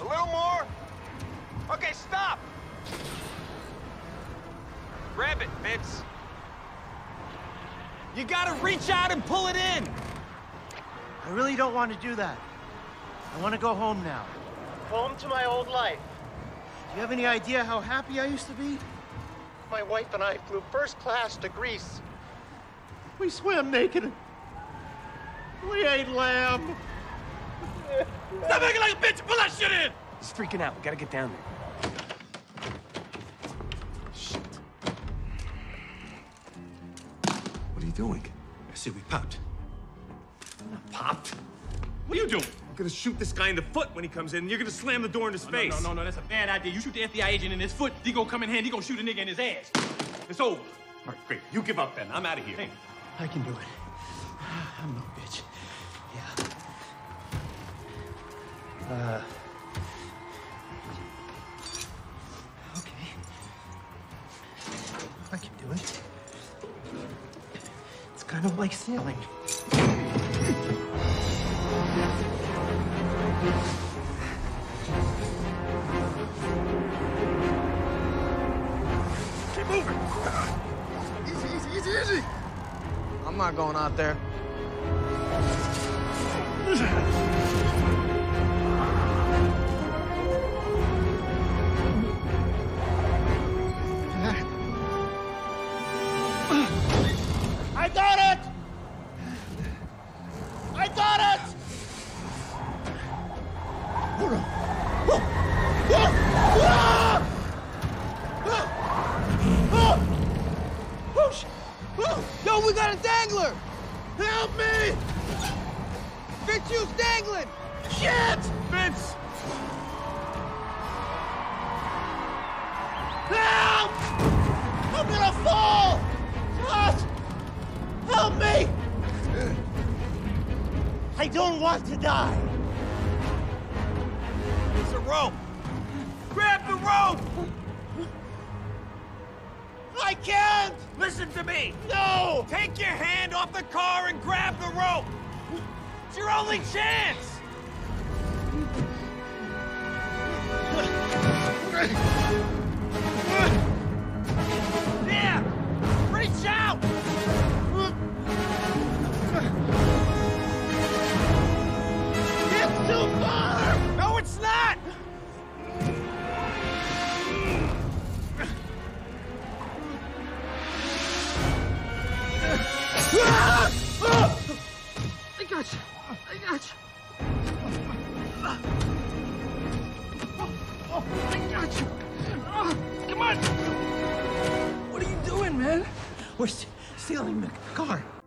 A little more? Okay, stop! Grab it, Fitz. You gotta reach out and pull it in! I really don't want to do that. I want to go home now. Home to my old life. Do you have any idea how happy I used to be? My wife and I flew first class to Greece. We swam naked. We ate lamb. Stop acting like a bitch! Pull that shit in! He's freaking out. We gotta get down there. Shit. What are you doing? I said we popped. I'm not popped. What are you doing? I'm gonna shoot this guy in the foot when he comes in, and you're gonna slam the door in his face. No, that's a bad idea. You shoot the FBI agent in his foot, he gonna come in here, he gonna shoot a nigga in his ass. It's over. All right, great. You give up then. I'm out of here. Hey, I can do it. I'm no bitch. Yeah. Okay. I can do it. It's kind of like sailing. Keep moving. Easy. I'm not going out there. I got it! Hold on. Whoa. Whoa. Yo, we got a dangler! Help me! Fitzhugh's dangling! Shit! Fitz! Help! I'm gonna fall! God! Help me! I don't want to die! It's a rope! Grab the rope! I can't! Listen to me! No! Take your hand off the car and grab the rope! It's your only chance! Yeah! Reach out! It's too far! No, it's not! I got you. Come on. What are you doing, man? We're stealing the car.